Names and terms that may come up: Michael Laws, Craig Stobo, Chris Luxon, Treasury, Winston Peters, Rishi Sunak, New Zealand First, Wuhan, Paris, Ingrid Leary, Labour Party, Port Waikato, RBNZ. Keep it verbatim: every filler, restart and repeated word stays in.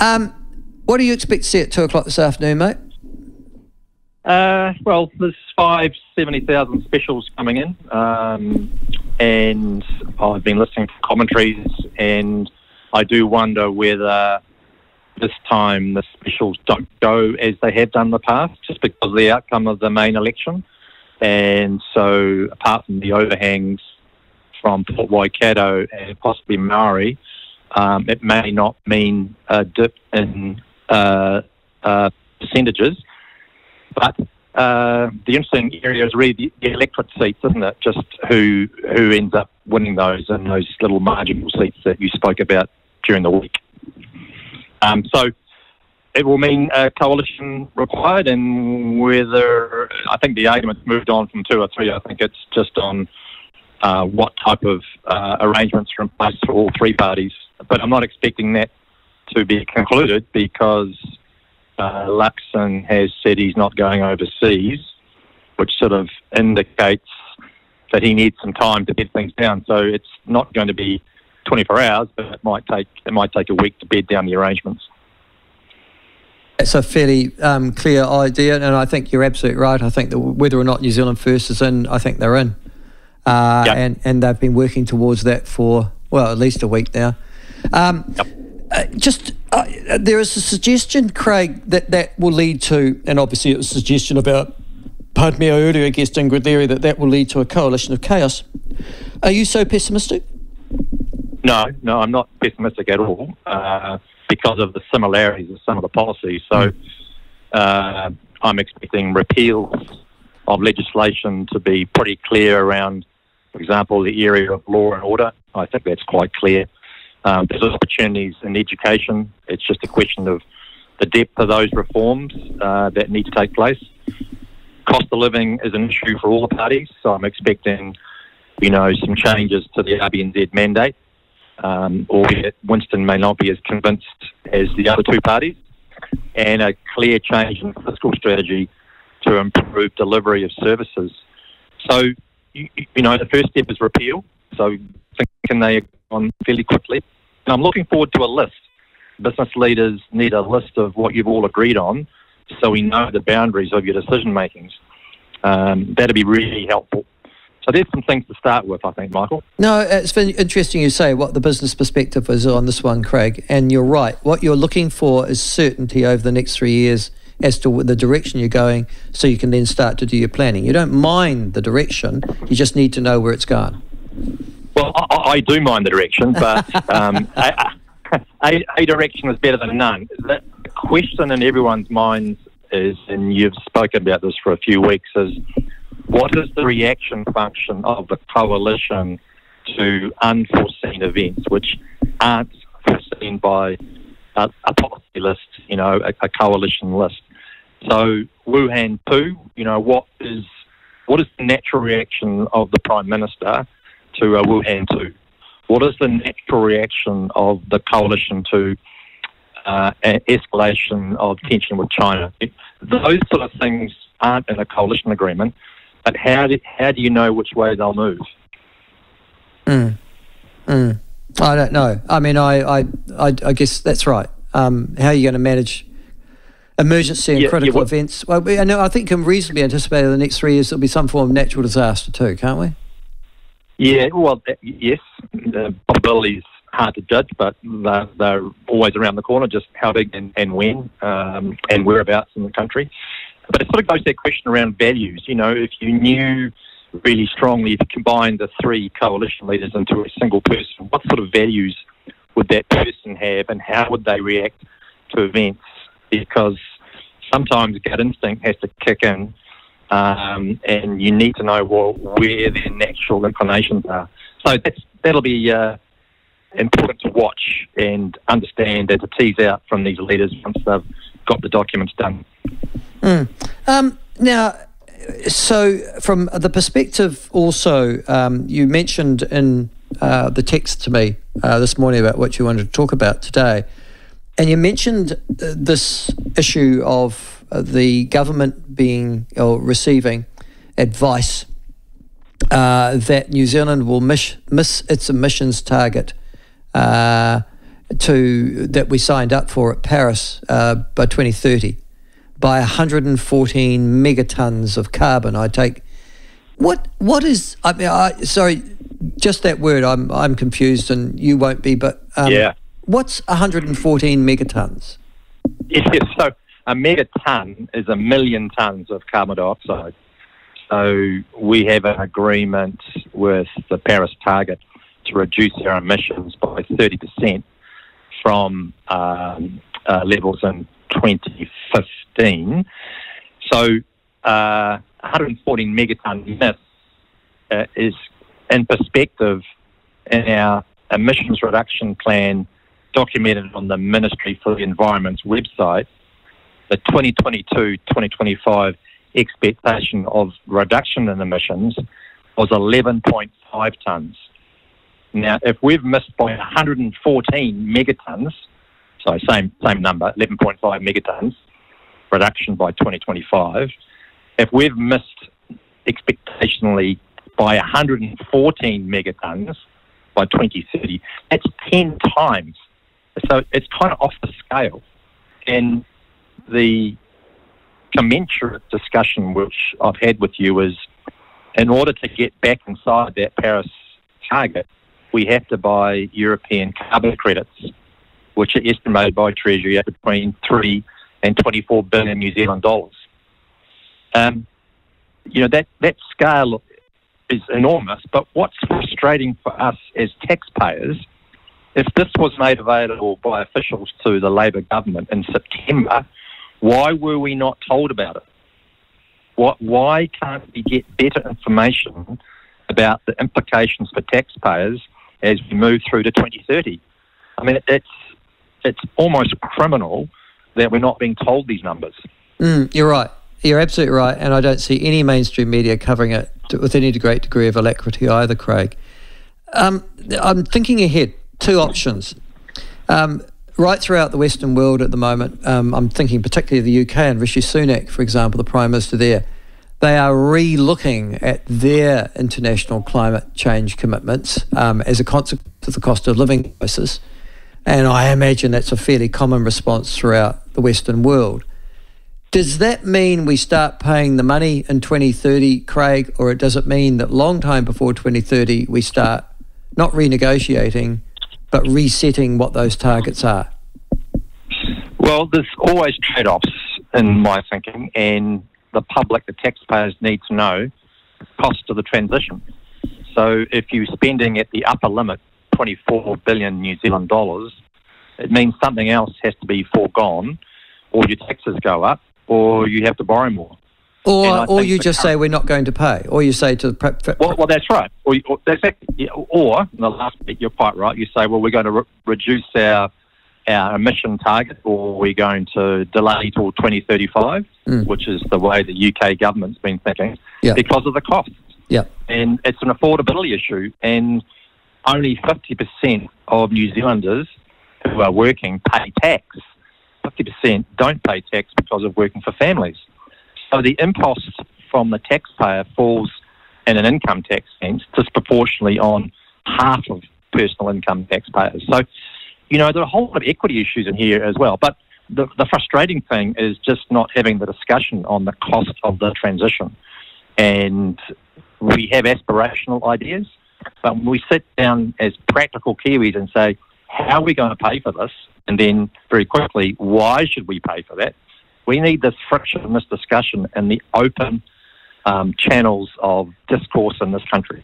Um, what do you expect to see at two o'clock this afternoon, mate? Uh, well, there's five seventy thousand specials coming in, um, and I've been listening to commentaries, and I do wonder whether this time the specials don't go as they have done in the past, just because of the outcome of the main election. And so, apart from the overhangs from Port Waikato and possibly Maori, um, it may not mean a dip in uh, uh, percentages. But uh, the interesting area is really the, the electorate seats, isn't it? Just who who ends up winning those and those little marginal seats that you spoke about during the week. Um, so it will mean a coalition required, and whether I think the argument's moved on from two or three. I think it's just on uh, what type of uh, arrangements are in place for all three parties. But I'm not expecting that to be concluded, because uh, Luxon has said he's not going overseas, which sort of indicates that he needs some time to bed things down. So it's not going to be twenty-four hours, but it might take it might take a week to bed down the arrangements. That's a fairly um, clear idea, and I think you're absolutely right. I think that whether or not New Zealand First is in, I think they're in, uh, yep. and and they've been working towards that for well at least a week now. Um, yep. uh, just uh, there is a suggestion, Craig, that that will lead to, and obviously it was a suggestion about, pardon me, earlier against Ingrid Leary, that that will lead to a coalition of chaos. Are you so pessimistic? No, no, I'm not pessimistic at all, uh, because of the similarities of some of the policies. So uh, I'm expecting repeals of legislation to be pretty clear around, for example, the area of law and order. I think that's quite clear. Um, there's opportunities in education. It's just a question of the depth of those reforms uh, that need to take place. Cost of living is an issue for all the parties, so I'm expecting, you know, some changes to the R B N Z mandate. Um, albeit Winston may not be as convinced as the other two parties, and a clear change in fiscal strategy to improve delivery of services. So, you, you know, the first step is repeal, so can they agree on fairly quickly. And I'm looking forward to a list. Business leaders need a list of what you've all agreed on, so we know the boundaries of your decision makings. Um, that'd be really helpful. So there's some things to start with, I think, Michael. No, it's been interesting you say what the business perspective is on this one, Craig, and you're right. What you're looking for is certainty over the next three years as to the direction you're going, so you can then start to do your planning. You don't mind the direction, you just need to know where it's going. Well, I, I do mind the direction, but um, a, a, a direction is better than none. The question in everyone's minds is, and you've spoken about this for a few weeks, is what is the reaction function of the coalition to unforeseen events which aren't foreseen by a, a policy list, you know, a, a coalition list? So Wuhan two, you know, what is what is the natural reaction of the Prime Minister to uh, Wuhan two? What is the natural reaction of the coalition to uh, an escalation of tension with China? Those sort of things aren't in a coalition agreement. But how do, how do you know which way they'll move? Mm. Mm. I don't know. I mean, I I, I, I guess that's right. Um, how are you going to manage emergency and yeah, critical yeah, events? Well, we, I, know, I think can reasonably anticipate in the next three years there'll be some form of natural disaster too, can't we? Yeah, well, yes. The probability is hard to judge, but they're, they're always around the corner, just how big and, and when um, and whereabouts in the country. But it sort of goes to that question around values. You know, if you knew really strongly, if you combined the three coalition leaders into a single person, what sort of values would that person have and how would they react to events? Because sometimes gut instinct has to kick in, um, and you need to know what, where their natural inclinations are. So that's, that'll be uh, important to watch and understand and to tease out from these leaders once they've got the documents done. Mm. Um, now, so from the perspective also, um, you mentioned in uh, the text to me uh, this morning about what you wanted to talk about today, and you mentioned uh, this issue of uh, the government being or receiving advice uh, that New Zealand will miss, miss its emissions target uh, to that we signed up for at Paris uh, by twenty thirty by one hundred fourteen megatons of carbon. I take what what is I mean I sorry just that word I'm I'm confused and you won't be, but um, yeah, what's one hundred fourteen megatons? Yes, so a megaton is a million tons of carbon dioxide. So we have an agreement with the Paris target to reduce our emissions by thirty percent from um, uh, levels in twenty fifteen. So uh, one hundred fourteen megaton myth uh, is in perspective in our emissions reduction plan documented on the Ministry for the Environment's website, the twenty twenty-two twenty twenty-five expectation of reduction in emissions was eleven point five tonnes. Now, if we've missed by one hundred fourteen megatons, so same same number, eleven point five megatons reduction by twenty twenty-five, if we've missed expectationally by one hundred fourteen megatons by twenty thirty, that's ten times. So it's kind of off the scale. And the commensurate discussion which I've had with you is, in order to get back inside that Paris target, we have to buy European carbon credits, which are estimated by Treasury at between three and twenty-four billion New Zealand dollars. Um, you know, that, that scale is enormous, but what's frustrating for us as taxpayers, if this was made available by officials to the Labour government in September, why were we not told about it? What, why can't we get better information about the implications for taxpayers as we move through to twenty thirty? I mean, it's, it's almost criminal that we're not being told these numbers. Mm, you're right. You're absolutely right. And I don't see any mainstream media covering it with any great degree of alacrity either, Craig. Um, I'm thinking ahead. Two options. Um, right throughout the Western world at the moment, um, I'm thinking particularly of the U K and Rishi Sunak, for example, the Prime Minister there. They are re-looking at their international climate change commitments um, as a consequence of the cost of living crisis. And I imagine that's a fairly common response throughout the Western world. Does that mean we start paying the money in twenty thirty, Craig, or does it mean that long time before twenty thirty we start not renegotiating but resetting what those targets are? Well, there's always trade-offs in my thinking, and the public, the taxpayers, need to know the cost of the transition. So if you're spending at the upper limit, twenty-four billion New Zealand dollars, it means something else has to be foregone, or your taxes go up, or you have to borrow more. Or, or you just say we're not going to pay, or you say to the... Prep, prep, well, well, that's right. Or, or, that's, or in the last bit, you're quite right, you say, well, we're going to re reduce our, our emission target, or we're going to delay till twenty thirty-five, mm. which is the way the U K government's been thinking, yeah. because of the cost. Yeah. And it's an affordability issue, and only fifty percent of New Zealanders who are working pay tax. fifty percent don't pay tax because of working for families. So the impulse from the taxpayer falls in an income tax sense disproportionately on half of personal income taxpayers. So, you know, there are a whole lot of equity issues in here as well. But the, the frustrating thing is just not having the discussion on the cost of the transition. And we have aspirational ideas, but when we sit down as practical Kiwis and say, how are we going to pay for this? And then very quickly, why should we pay for that? We need this frictionless discussion and the open um, channels of discourse in this country.